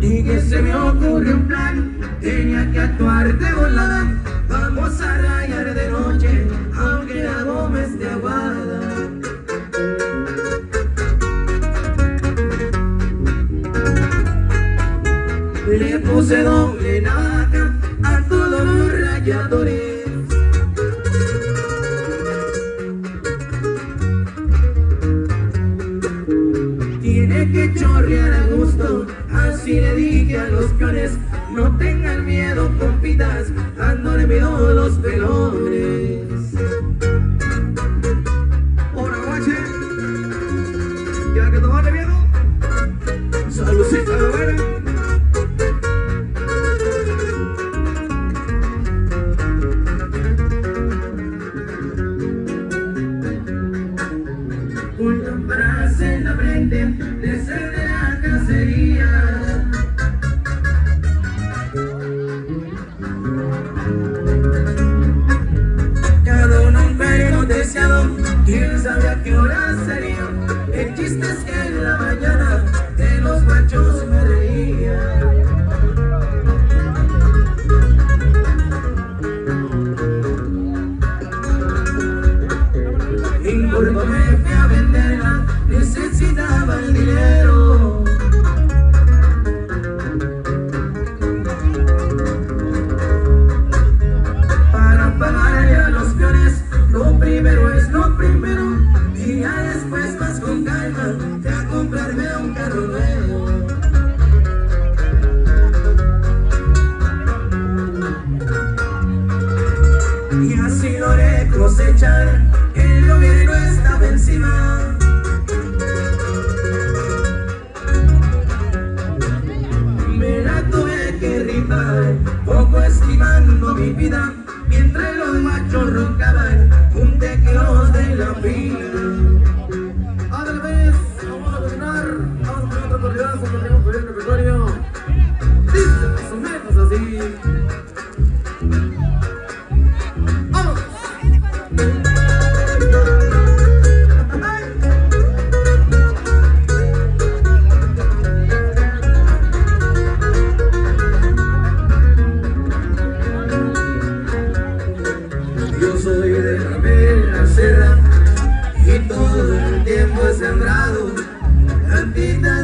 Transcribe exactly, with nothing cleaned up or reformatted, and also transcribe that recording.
Y que se me ocurre un plan, tenía que actuar de volada. Vamos a rayar de noche, aunque la goma esté aguada. Le puse doble navaja a todos los rayadores. Tiene que chorrear a gusto, así le dije a los canes. No tengan miedo, compitas, dándole miedo a los pelones. Ahora guache, ya que tomarle miedo, saludcita la buena. Una frase en la frente, desde la cacería. Cada uno un perro deseado, quién sabe a qué hora sería. El chiste es que en la mañana de los machos me reía. Cuando me fui a venderla, necesitaba el dinero. Para pagarle a los peones, lo primero es lo primero. Y ya después vas con calma, ya comprarme un carro nuevo. Y así logré cosechar, el gobierno estaba encima. Me la tuve que rifar, poco estimando mi vida, mientras los machos roncaban un tequeo de la fila. A la vez, vamos a terminar, vamos a poner otra oportunidad, vamos a poner un proyecto petróleo. Más o menos así. Y todo el tiempo he sembrado plantitas